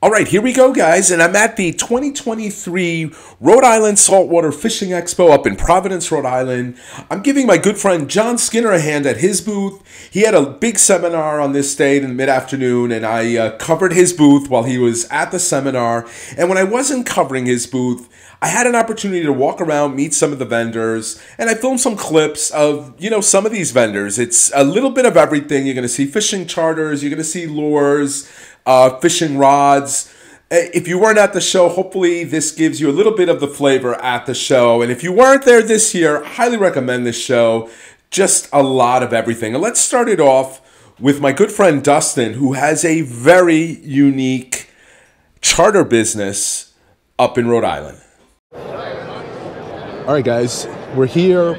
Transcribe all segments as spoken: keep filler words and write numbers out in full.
All right, here we go, guys, and I'm at the twenty twenty-three Rhode Island Saltwater Fishing Expo up in Providence, Rhode Island. I'm giving my good friend John Skinner a hand at his booth. He had a big seminar on this day in the mid-afternoon, and I uh, covered his booth while he was at the seminar. And when I wasn't covering his booth, I had an opportunity to walk around, meet some of the vendors, and I filmed some clips of, you know, some of these vendors. It's a little bit of everything. You're going to see fishing charters, you're going to see lures, Uh, fishing rods. If you weren't at the show, hopefully this gives you a little bit of the flavor at the show. And if you weren't there this year, I highly recommend this show. Just a lot of everything. And let's start it off with my good friend Dustin, who has a very unique charter business up in Rhode Island. All right, guys, we're here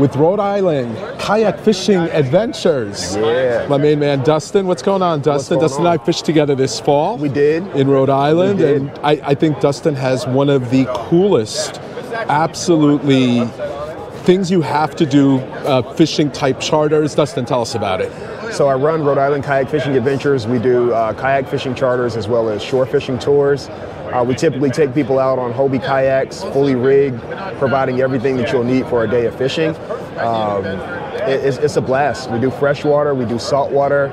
with Rhode Island Kayak Fishing Adventures. Yeah. My main man, Dustin. What's going on, Dustin? Going Dustin on? and I fished together this fall. We did. In Rhode Island. And I, I think Dustin has one of the coolest, absolutely, things you have to do, uh, fishing type charters. Dustin, tell us about it. So I run Rhode Island Kayak Fishing Adventures. We do uh, kayak fishing charters as well as shore fishing tours. Uh, we typically take people out on Hobie kayaks, fully rigged, providing everything that you'll need for a day of fishing. Um, it, it's, it's a blast. We do freshwater, we do saltwater.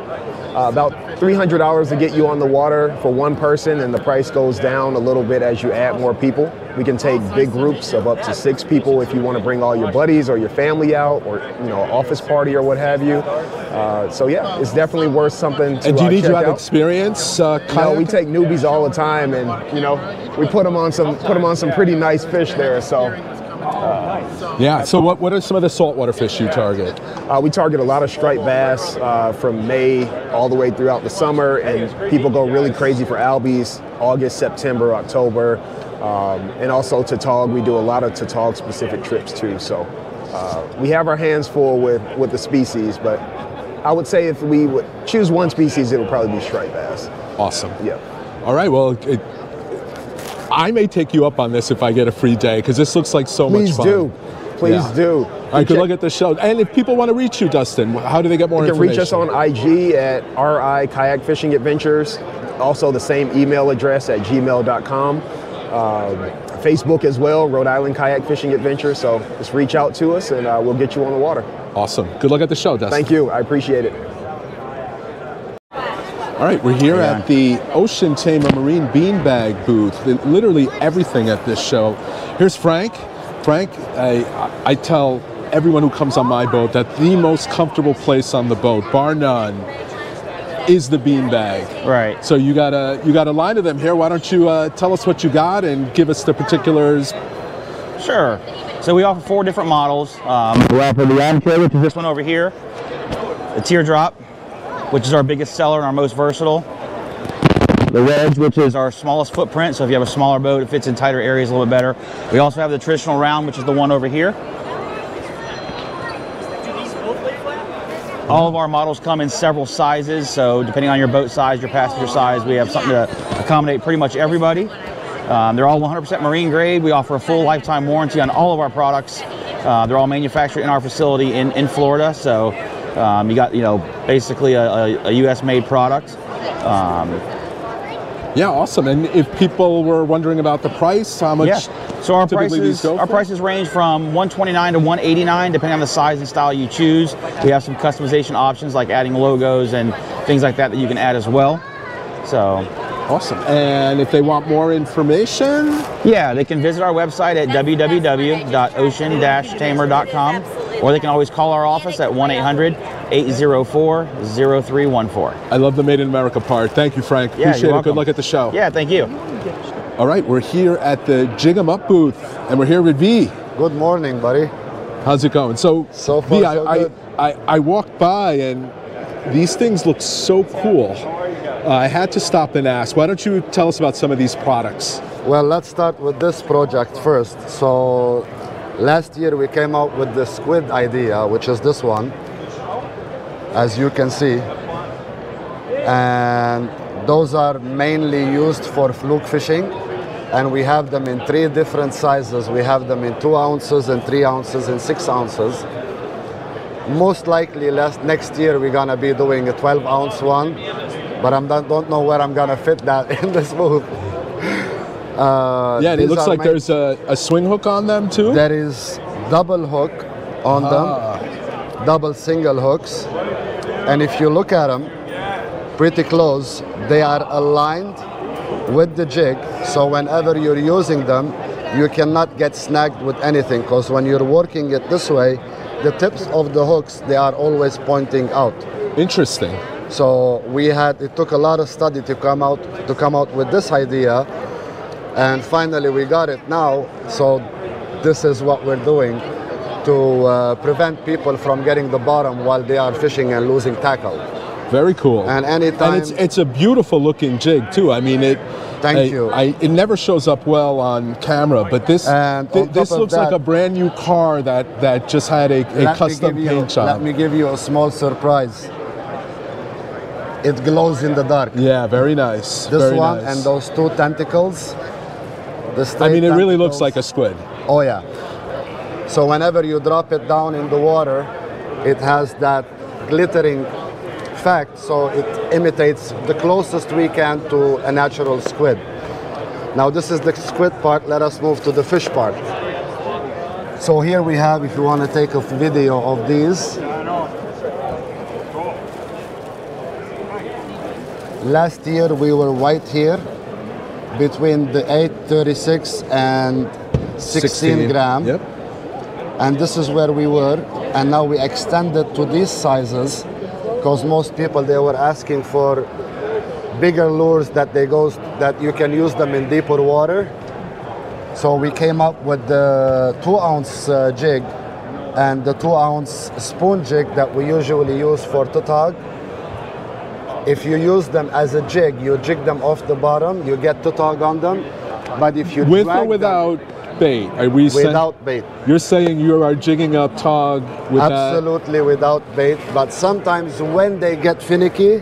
Uh, about three hundred dollars to get you on the water for one person, and the price goes down a little bit as you add more people. We can take big groups of up to six people if you want to bring all your buddies or your family out, or, you know, office party or what have you. Uh, so yeah, it's definitely worth something to. And do you uh, need to have out. experience? Uh, no, we take newbies all the time, and you know, we put them on some put them on some pretty nice fish there. So. Uh, yeah. So what what are some of the saltwater fish you target? Uh, we target a lot of striped bass uh, from May all the way throughout the summer, and people go really crazy for albies August, September, October. Um, and also Tautog, we do a lot of Tautog specific trips too, so uh, we have our hands full with, with the species, but I would say if we would choose one species, it would probably be striped bass. Awesome. Yeah. All right, well, it, I may take you up on this if I get a free day, because this looks like so Please much fun. Please do. Please yeah. do. All right, good luck at the show. And if people want to reach you, Dustin, how do they get more information? You can reach us on I G at R I Kayak Fishing Adventures, also the same email address at gmail dot com. Uh, Facebook as well, Rhode Island Kayak Fishing Adventure. So just reach out to us and uh, we'll get you on the water. Awesome. Good luck at the show, Dustin. Thank you. I appreciate it. All right, we're here yeah. at the Ocean Tamer Marine Beanbag booth. Literally everything at this show. Here's Frank. Frank, I, I tell everyone who comes on my boat that the most comfortable place on the boat, bar none, is the beanbag. Right. So you got a you got a line of them here. Why don't you uh, tell us what you got and give us the particulars? Sure. So we offer four different models. Um, we offer the armchair, which is this one over here. The teardrop, which is our biggest seller and our most versatile. The wedge, which is our smallest footprint. So if you have a smaller boat, it fits in tighter areas a little bit better. We also have the traditional round, which is the one over here. All of our models come in several sizes, so depending on your boat size, your passenger size, we have something to accommodate pretty much everybody. Um, they're all one hundred percent marine grade. We offer a full lifetime warranty on all of our products. Uh, they're all manufactured in our facility in, in Florida, so um, you got, you know, basically a, a, a U S made product. Um, Yeah, awesome. And if people were wondering about the price, how much? Yeah. So our prices, our prices range from one twenty-nine to one eighty-nine, depending on the size and style you choose. We have some customization options like adding logos and things like that that you can add as well. So. Awesome. And if they want more information? Yeah, they can visit our website at w w w dot ocean dash tamer dot com, or they can always call our office at one eight hundred, eight oh four, oh three one four. I love the Made in America part. Thank you, Frank. Yeah, Appreciate it. Good luck at the show. Yeah, thank you. All right, we're here at the Jig'Em Up booth, and we're here with V. Good morning, buddy. How's it going? So, so far, V, I, so good. I, I, I walked by, and these things look so cool. Uh, I had to stop and ask. Why don't you tell us about some of these products? Well, let's start with this project first. So last year we came out with the squid idea, which is this one, as you can see. And those are mainly used for fluke fishing. And we have them in three different sizes. We have them in two ounces and three ounces and six ounces. Most likely last, next year we're gonna be doing a twelve ounce one. but I don't know where I'm going to fit that in the smooth. Uh, yeah, and it looks like there's a, a swing hook on them too? There is double hook on ah. them, double single hooks. And if you look at them pretty close, they are aligned with the jig. So whenever you're using them, you cannot get snagged with anything, because when you're working it this way, the tips of the hooks, they are always pointing out. Interesting. So we had, it took a lot of study to come out, to come out with this idea. And finally we got it now. So this is what we're doing to uh, prevent people from getting the bottom while they are fishing and losing tackle. Very cool. And anytime. And it's, it's a beautiful looking jig too. I mean, it. Thank I, you. I, it never shows up well on camera, but this th this looks that, like a brand new car that, that just had a, a custom paint job. Let me give you a small surprise. It glows in the dark. Yeah, very nice. This very one nice. And those two tentacles. The I mean, it tentacles. Really looks like a squid. Oh yeah. So whenever you drop it down in the water, it has that glittering effect, so it imitates the closest we can to a natural squid. Now this is the squid part, let us move to the fish part. So here we have, if you want to take a video of these. Last year we were right here, between the eight thirty-six and sixteen gram. Yep. And this is where we were, and now we extended to these sizes because most people, they were asking for bigger lures that they goes that you can use them in deeper water. So we came up with the two ounce uh, jig and the two ounce spoon jig that we usually use for tutog. If you use them as a jig, you jig them off the bottom, you get tutog on them. But if you with drag or without them, bait. Are we without bait. You're saying you are jigging up tog with absolutely that? Without bait, but sometimes when they get finicky,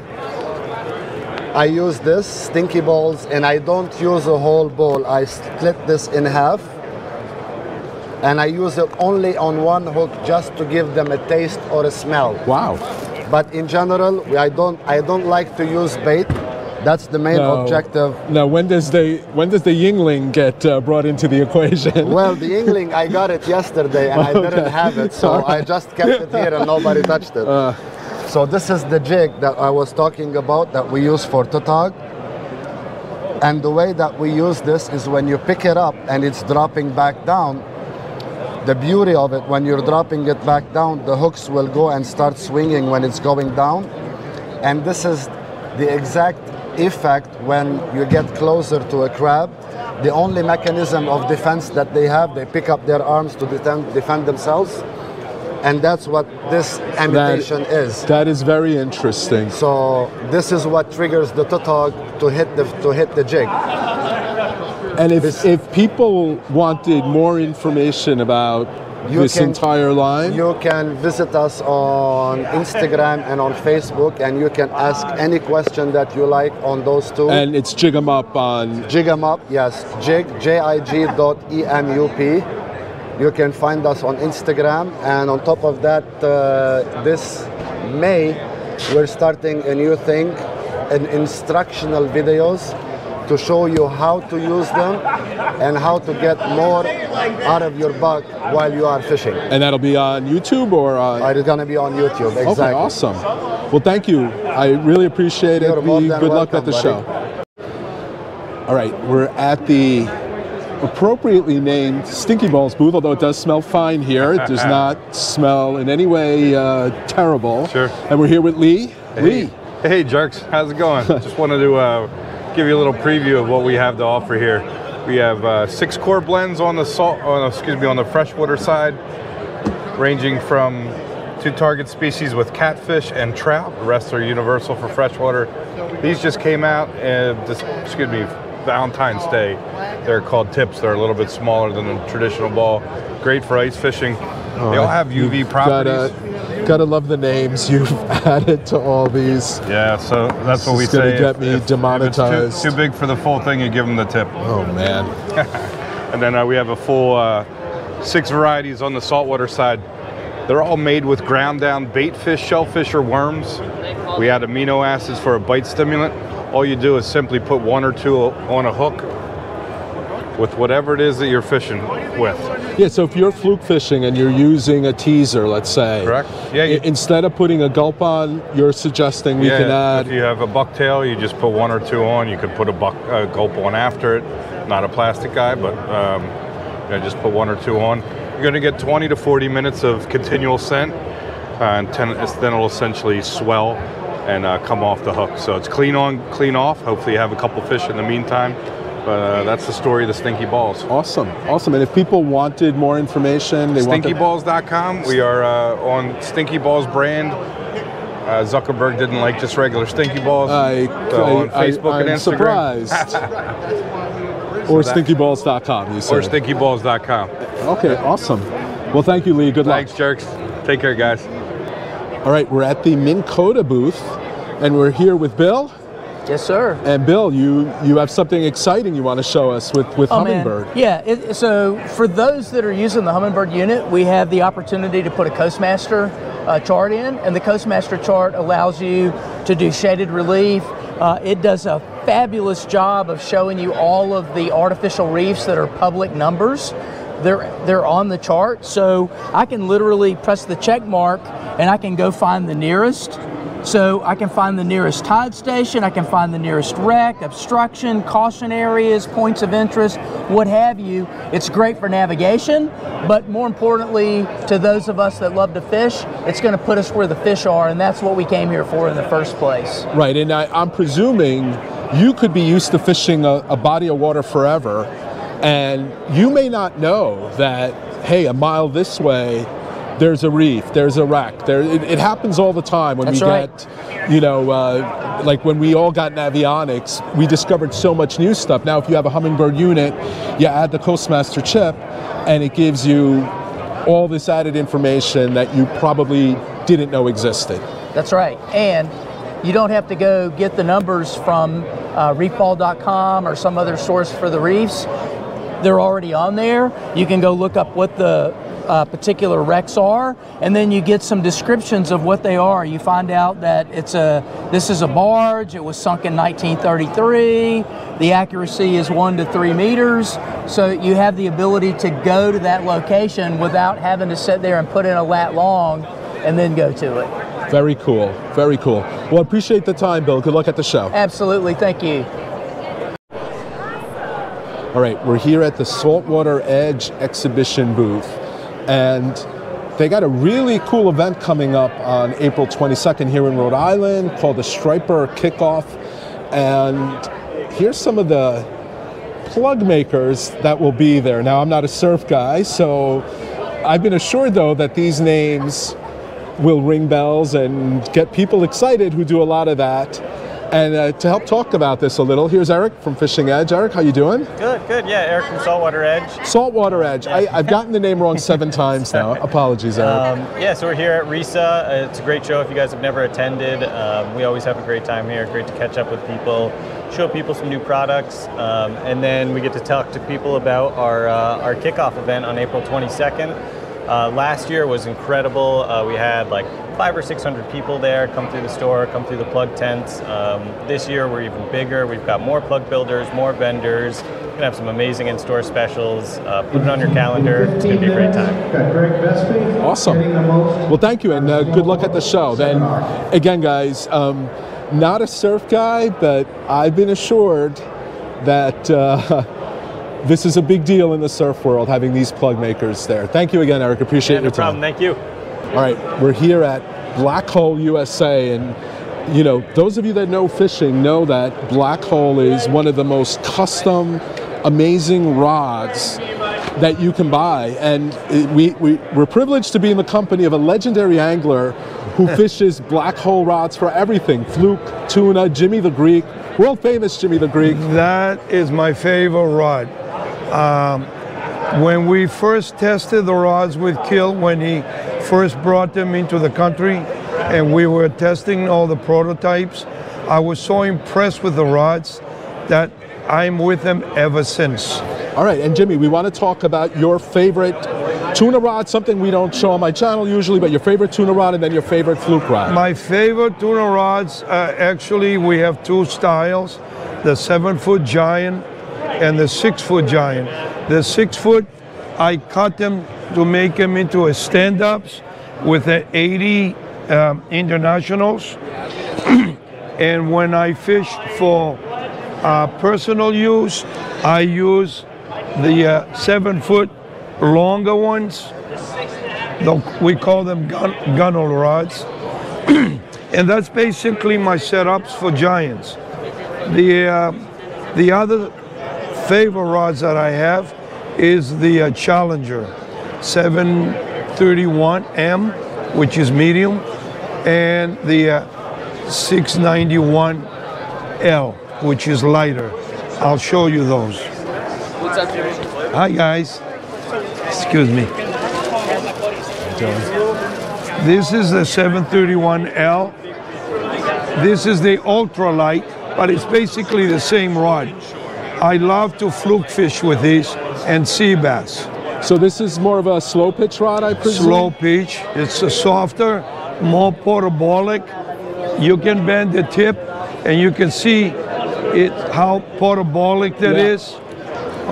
I use this, Stinky Balls, and I don't use a whole ball. I split this in half, and I use it only on one hook just to give them a taste or a smell. Wow. But in general, I don't, I don't like to use bait. That's the main now, objective. Now, when does the when does the Yingling get uh, brought into the equation? Well, the Yingling, I got it yesterday, and okay. I didn't have it, so right. I just kept it here, and nobody touched it. Uh. So this is the jig that I was talking about that we use for tutog. And the way that we use this is when you pick it up and it's dropping back down. The beauty of it, when you're dropping it back down, the hooks will go and start swinging when it's going down. And this is the exact effect when you get closer to a crab. The only mechanism of defense that they have, they pick up their arms to defend, defend themselves, and that's what this imitation that, is. That is very interesting. So this is what triggers the tutog to hit the, to hit the jig. And if, this, if people wanted more information about You this can, entire line? You can visit us on Instagram and on Facebook, and you can ask any question that you like on those two. And it's Jig'Em Up on... Jig'Em Up, yes. Jig, J I G dot E M U P. You can find us on Instagram, and on top of that, uh, this May, we're starting a new thing, an instructional videos to show you how to use them and how to get more out of your buck while you are fishing. And that'll be on YouTube or on? It's gonna be on YouTube, exactly. Okay, awesome. Well, thank you. I really appreciate You're it. Be, good welcome, luck at the buddy. Show. All right, we're at the appropriately named Stinky Balls booth, although it does smell fine here. It does not smell in any way uh, terrible. Sure. And we're here with Lee. Hey. Lee. Hey, jerks, how's it going? Just wanted to uh, give you a little preview of what we have to offer here. We have uh, six core blends on the salt, on, excuse me, on the freshwater side, ranging from two target species with catfish and trout. The rest are universal for freshwater. These just came out, and this, excuse me, Valentine's Day. They're called tips. They're a little bit smaller than a traditional ball. Great for ice fishing. Oh, they all have U V properties. Gotta, gotta love the names you've added to all these. Yeah, so that's what we it's say. It's gonna get me if, demonetized. If it's too, too big for the full thing, you give them the tip. Oh man. And then uh, we have a full uh, six varieties on the saltwater side. They're all made with ground down bait fish, shellfish, or worms. We add amino acids for a bite stimulant. All you do is simply put one or two on a hook with whatever it is that you're fishing with. Yeah, so if you're fluke fishing and you're using a teaser, let's say. Correct. Yeah. You, instead of putting a gulp on, you're suggesting we yeah, can add. If you have a bucktail, you just put one or two on. You could put a buck a gulp on after it. Not a plastic guy, but um, you know, just put one or two on. You're going to get twenty to forty minutes of continual scent, uh, and ten, then it'll essentially swell and uh, come off the hook. So it's clean on, clean off. Hopefully you have a couple fish in the meantime. But uh, that's the story of the Stinky Balls. Awesome, awesome. And if people wanted more information, they stinky balls dot com. We are uh, on Stinky Balls brand. Uh, Zuckerberg didn't like just regular Stinky Balls. I, so I, on Facebook I, I'm and Instagram. Surprised. Or so stinky balls dot com, you said. Or stinky balls dot com. Okay, awesome. Well, thank you, Lee. Good luck. Thanks, jerks. Take care, guys. All right, we're at the Minn Kota booth, and we're here with Bill. Yes, sir. And Bill, you, you have something exciting you want to show us with, with oh, Hummingbird. Man. Yeah, it, so for those that are using the Hummingbird unit, we have the opportunity to put a Coastmaster uh, chart in, and the Coastmaster chart allows you to do shaded relief. Uh, it does a fabulous job of showing you all of the artificial reefs that are public numbers. They're, they're on the chart, so I can literally press the check mark and I can go find the nearest. So I can find the nearest tide station, I can find the nearest wreck, obstruction, caution areas, points of interest, what have you. It's great for navigation, but more importantly, to those of us that love to fish, it's going to put us where the fish are, and that's what we came here for in the first place. Right, and I, I'm presuming you could be used to fishing a, a body of water forever, and you may not know that, hey, a mile this way, there's a reef, there's a wreck. There, it, it happens all the time when That's we right. get, you know, uh, like when we all got Navionics, we discovered so much new stuff. Now, if you have a Hummingbird unit, you add the Coastmaster chip, and it gives you all this added information that you probably didn't know existed. That's right, and you don't have to go get the numbers from uh, reef ball dot com or some other source for the reefs. They're already on there. You can go look up what the Uh, particular wrecks are, and then you get some descriptions of what they are. You find out that it's a this is a barge. It was sunk in nineteen thirty-three. The accuracy is one to three meters. So you have the ability to go to that location without having to sit there and put in a lat long and then go to it. Very cool. Very cool. Well, appreciate the time, Bill. Good luck at the show. Absolutely. Thank you. All right, we're here at the Saltwater Edge exhibition booth. And they got a really cool event coming up on April twenty-second here in Rhode Island called the Striper Kickoff. And here's some of the plug makers that will be there. Now, I'm not a surf guy, so I've been assured, though, that these names will ring bells and get people excited who do a lot of that. And uh, to help talk about this a little, here's Eric from Fishing Edge. Eric, how you doing? Good, good. Yeah, Eric from Saltwater Edge. Saltwater Edge. Yeah. I, I've gotten the name wrong seven times now. Apologies, Eric. Um, yeah, so we're here at RISA. It's a great show if you guys have never attended. Um, we always have a great time here. Great to catch up with people, show people some new products, um, and then we get to talk to people about our, uh, our kickoff event on April twenty-second. Uh, last year was incredible. Uh, we had like five or six hundred people there come through the store, come through the plug tents. Um, this year we're even bigger. We've got more plug builders, more vendors. We're gonna have some amazing in-store specials. Uh, put it on your calendar. It's gonna be a great time. Awesome. Well, thank you, and uh, good luck at the show. Then, again, guys, um, not a surf guy, but I've been assured that uh, this is a big deal in the surf world, having these plug makers there. Thank you again, Eric. Appreciate yeah, no your time. No problem. Thank you. All right, we're here at Black Hole U S A, and you know, those of you that know fishing know that Black Hole is one of the most custom, amazing rods that you can buy. And it, we, we, we're privileged to be in the company of a legendary angler who fishes Black Hole rods for everything. Fluke, tuna, Jimmy the Greek, world famous Jimmy the Greek. That is my favorite rod. Um, when we first tested the rods with Kill, when he first brought them into the country and we were testing all the prototypes, I was so impressed with the rods that I'm with them ever since. All right, and Jimmy, we want to talk about your favorite Tuna rod, something we don't show on my channel usually, but your favorite tuna rod and then your favorite fluke rod. My favorite tuna rods, uh, actually we have two styles, the seven foot giant and the six foot giant. The six foot, I cut them to make them into a stand-ups with the eighty um, internationals. And when I fish for uh, personal use, I use the uh, seven foot longer ones, though we call them gun gunnel rods. And that's basically my setups for giants. The, uh, the other favorite rods that I have is the uh, Challenger seven thirty-one M, which is medium, and the uh, six ninety-one L, which is lighter. I'll show you those. What's up, Jimmy? Hi, guys. Excuse me. This is the seven thirty-one L. This is the ultralight, but it's basically the same rod. I love to fluke fish with these and sea bass. So this is more of a slow pitch rod, I presume? Slow pitch. It's a softer, more portabolic. You can bend the tip, and you can see it how portabolic that yeah. is.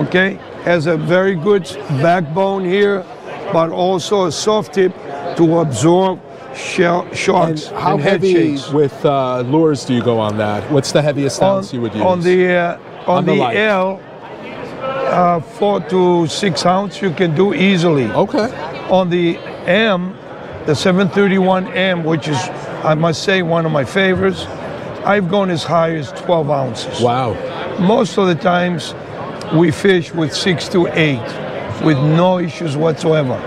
Okay? Has a very good backbone here, but also a soft tip to absorb shell, sharks. And how and heavy head with uh, lures do you go on that? What's the heaviest ounce you would use? On the uh, on, on the, the L, uh, four to six ounce you can do easily. Okay. On the M, the seven thirty-one M, which is I must say one of my favorites, I've gone as high as twelve ounces. Wow. Most of the times, we fish with six to eight with no issues whatsoever.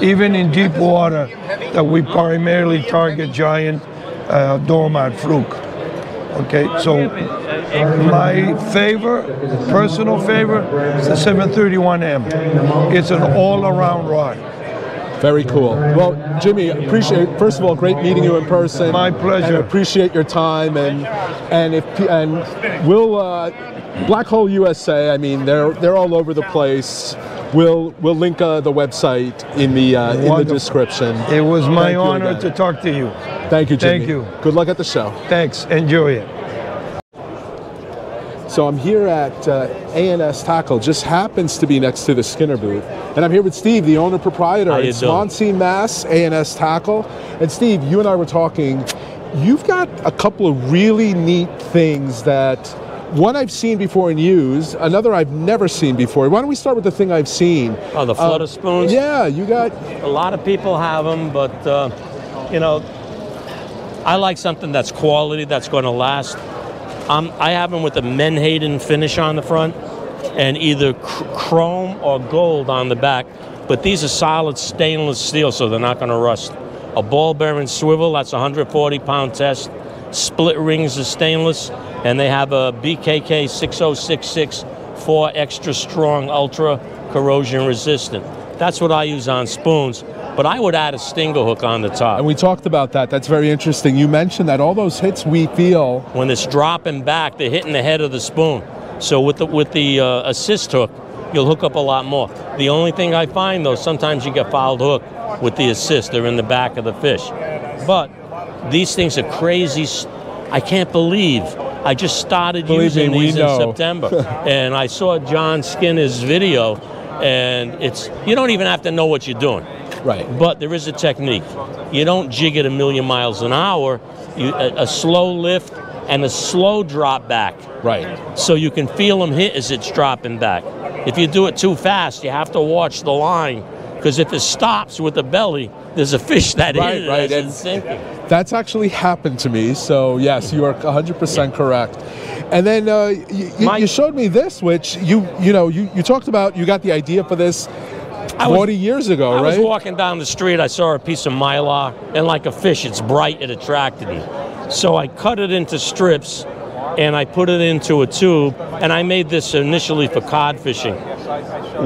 Even in deep water that we primarily target giant uh, doormat fluke. Okay, so my favor, personal favor, is the seven thirty-one M. It's an all-around rod. Very cool. Well, Jimmy, appreciate. First of all, great meeting you in person. My pleasure. And appreciate your time, and and if and we'll uh, Black Hole U S A. I mean, they're they're all over the place. We'll we'll link uh, the website in the uh, in the description. It was my honor to talk to you. Thank you, Jimmy. Thank you. Good luck at the show. Thanks. Enjoy it. So I'm here at uh, A and S Tackle, just happens to be next to the Skinner booth. And I'm here with Steve, the owner proprietor at Swansea, Mass, A and S Tackle. And Steve, you and I were talking, you've got a couple of really neat things that, one I've seen before and used, another I've never seen before. Why don't we start with the thing I've seen? Oh, the flutter uh, spoons? Yeah, you got... A lot of people have them, but, uh, you know, I like something that's quality, that's going to last. Um, I have them with a Menhaden finish on the front and either cr chrome or gold on the back, but these are solid stainless steel, so they're not going to rust. A ball bearing swivel, that's a one hundred forty pound test. Split rings are stainless, and they have a B K K six oh six six four extra strong ultra corrosion resistant. That's what I use on spoons. But I would add a stinger hook on the top. And we talked about that. That's very interesting. You mentioned that all those hits we feel when it's dropping back, they're hitting the head of the spoon. So with the with the uh, assist hook, you'll hook up a lot more. The only thing I find though, sometimes you get fouled hook with the assist. They're in the back of the fish. But these things are crazy. I can't believe I just started believe using me, these in know. September, and I saw John Skinner's video, and it's you don't even have to know what you're doing. Right. But there is a technique. You don't jig it a million miles an hour. You, a, a slow lift and a slow drop back. Right. So you can feel them hit as it's dropping back. If you do it too fast, you have to watch the line, because if it stops with the belly, there's a fish that right, is right. and sinking. That's actually happened to me. So yes, you are one hundred percent yeah. correct. And then uh, My, you showed me this, which you you know you you talked about. You got the idea for this. I forty was, years ago, I right? I was walking down the street, I saw a piece of mylar, and like a fish, it's bright, it attracted me. So I cut it into strips, and I put it into a tube, and I made this initially for cod fishing,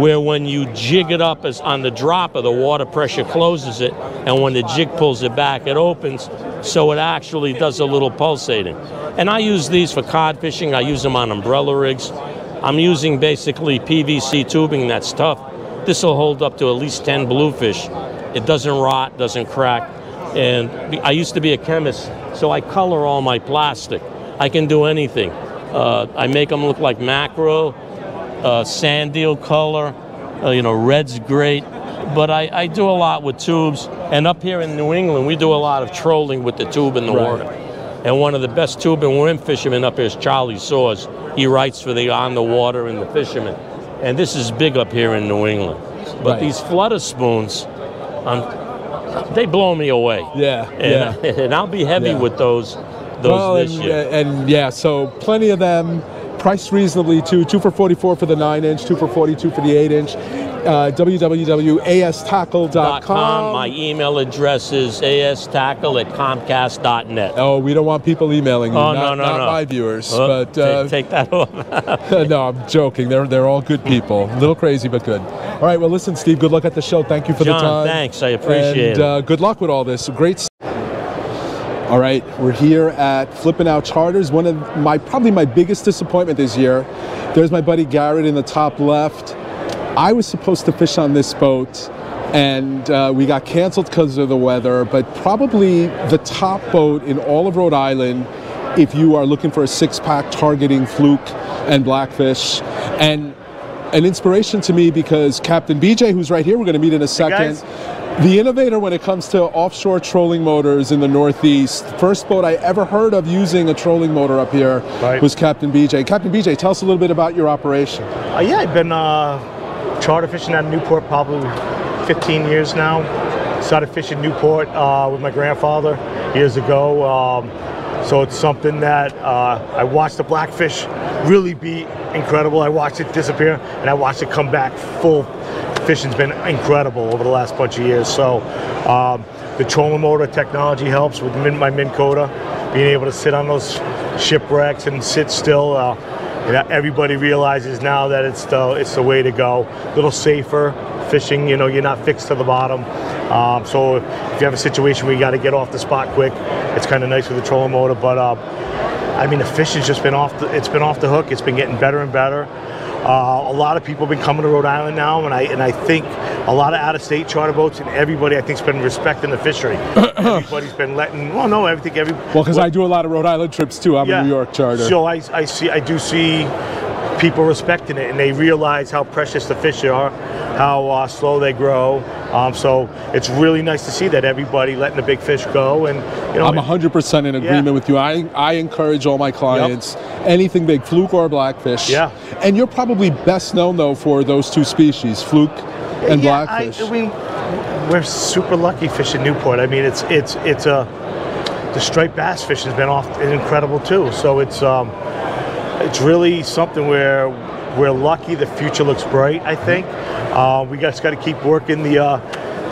where when you jig it up as on the dropper, the water pressure closes it, and when the jig pulls it back, it opens, so it actually does a little pulsating. And I use these for cod fishing, I use them on umbrella rigs. I'm using basically P V C tubing that's tough, This will hold up to at least ten bluefish. It doesn't rot, doesn't crack. And I used to be a chemist, so I color all my plastic. I can do anything. Uh, I make them look like mackerel, uh, sand deal color, uh, you know, red's great. But I, I do a lot with tubes. And up here in New England, we do a lot of trolling with the tube in the right. water. And one of the best tube and worm fishermen up here is Charlie Soares. He writes for the On the Water and the Fisherman. And this is big up here in New England. But right. these flutter spoons, um, they blow me away. Yeah, and, yeah. And I'll be heavy yeah. with those, those well, this and, year. And yeah, so plenty of them. Priced reasonably too, two for forty-four for the nine inch, two for forty-two for the eight inch. Uh, w w w dot a s tackle dot com. My email address is a s tackle at comcast dot net. Oh, we don't want people emailing you, oh, not, no, no, not no. my viewers. Oh, but uh, take, take that off. No, I'm joking. They're, they're all good people. A little crazy, but good. All right, well, listen, Steve, good luck at the show. Thank you for John, the time. Thanks. I appreciate and, it. And uh, good luck with all this. Great. All right, we're here at Flipping Out Charters. One of my, probably my biggest disappointment this year. There's my buddy Garrett in the top left. I was supposed to fish on this boat, and uh, we got canceled because of the weather, but probably the top boat in all of Rhode Island if you are looking for a six-pack targeting fluke and blackfish. And an inspiration to me because Captain B J, who's right here, we're going to meet in a second. Hey, the innovator when it comes to offshore trolling motors in the Northeast. First boat I ever heard of using a trolling motor up here right. was Captain B J. Captain B J, tell us a little bit about your operation. Uh, yeah, I've been... Uh... charter fishing out of Newport probably fifteen years now. Started fishing Newport uh, with my grandfather years ago. Um, so it's something that uh, I watched the blackfish really be incredible. I watched it disappear and I watched it come back full. Fishing's been incredible over the last bunch of years. So um, the trolling motor technology helps with my Minn Kota, being able to sit on those shipwrecks and sit still. Uh, And everybody realizes now that it's the it's the way to go. A little safer fishing, you know, you're not fixed to the bottom. Um, so if you have a situation where you got to get off the spot quick, it's kind of nice with the trolling motor. But uh, I mean, the fish has just been off. The, it's been off the hook. It's been getting better and better. Uh, a lot of people have been coming to Rhode Island now, and I and I think a lot of out-of-state charter boats and everybody I think's been respecting the fishery. Everybody's been letting. Well, no, everything. Every well, because well, I do a lot of Rhode Island trips too. I'm yeah, a New York charter. So I I see I do see people respecting it, and they realize how precious the fish are, how uh, slow they grow. Um, so it's really nice to see that everybody letting the big fish go. And you know, I'm one hundred percent in agreement yeah. with you. I I encourage all my clients yep. anything big, fluke or blackfish. Yeah, and you're probably best known though for those two species, fluke and yeah, blackfish. I, I mean, we're super lucky fishing Newport. I mean, it's it's it's a the striped bass fish has been off incredible too. So it's um, it's really something where we're lucky. The future looks bright. I think uh, we just got to keep working the uh,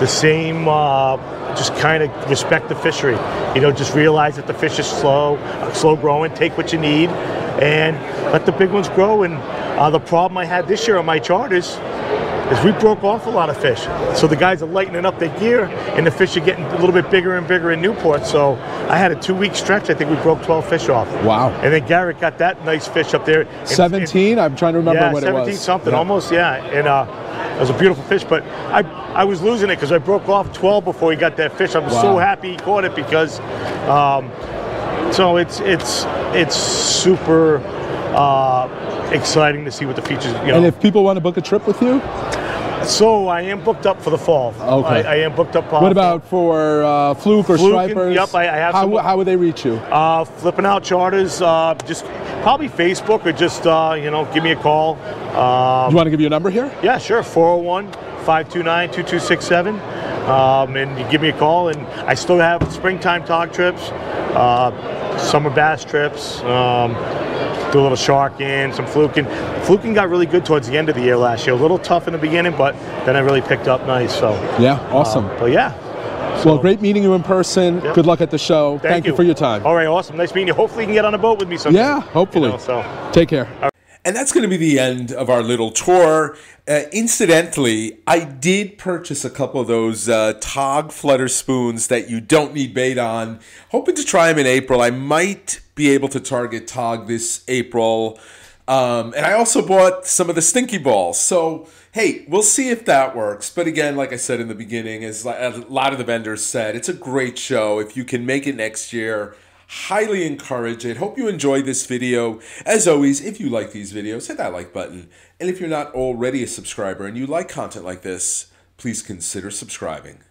the same. Uh, Just kind of respect the fishery, you know. Just realize that the fish is slow, slow growing. Take what you need, and let the big ones grow. And uh, the problem I had this year on my charters is we broke off a lot of fish. So the guys are lightening up their gear, and the fish are getting a little bit bigger and bigger in Newport. So I had a two-week stretch. I think we broke twelve fish off. Wow! And then Garrett got that nice fish up there. And, seventeen. And, I'm trying to remember yeah, what it was. seventeen something, yeah. almost. Yeah, and. Uh, It was a beautiful fish, but I, I was losing it because I broke off twelve before he got that fish. I'm wow. so happy he caught it because, um, so it's it's it's super uh, exciting to see what the future. You know. And if people want to book a trip with you, so I am booked up for the fall. Okay, I, I am booked up. Uh, what about for uh, fluke or fluke stripers? And, yep, I, I have. How, some, how would they reach you? Uh, Flipping Out Charters, uh, just. Probably Facebook or just, uh, you know, give me a call. Um, you want to give you a number here? Yeah, sure. four oh one, five two nine, two two six seven. Um, and you give me a call. And I still have springtime tog trips, uh, summer bass trips, um, do a little shark in, some fluking. Fluking got really good towards the end of the year last year. A little tough in the beginning, but then I really picked up nice. So yeah, awesome. Uh, but yeah. So, well, great meeting you in person. Yep. Good luck at the show. Thank, Thank you. you for your time. All right, awesome. Nice meeting you. Hopefully you can get on a boat with me sometime. Yeah, hopefully. You know, so. Take care. All right. And that's going to be the end of our little tour. Uh, incidentally, I did purchase a couple of those uh, tog flutter spoons that you don't need bait on. Hoping to try them in April. I might be able to target tog this April. Um, and I also bought some of the Stinky Balls. So, hey, we'll see if that works. But again, like I said in the beginning, as a lot of the vendors said, it's a great show. If you can make it next year, highly encourage it. Hope you enjoyed this video. As always, if you like these videos, hit that like button. And if you're not already a subscriber and you like content like this, please consider subscribing.